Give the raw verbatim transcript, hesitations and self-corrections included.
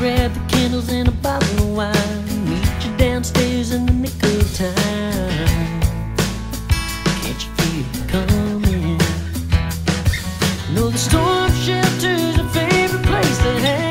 grab the candles and a bottle of wine. Meet you downstairs in the nick of time. Can't you feel it coming? No, the storm shelter's a favorite place that has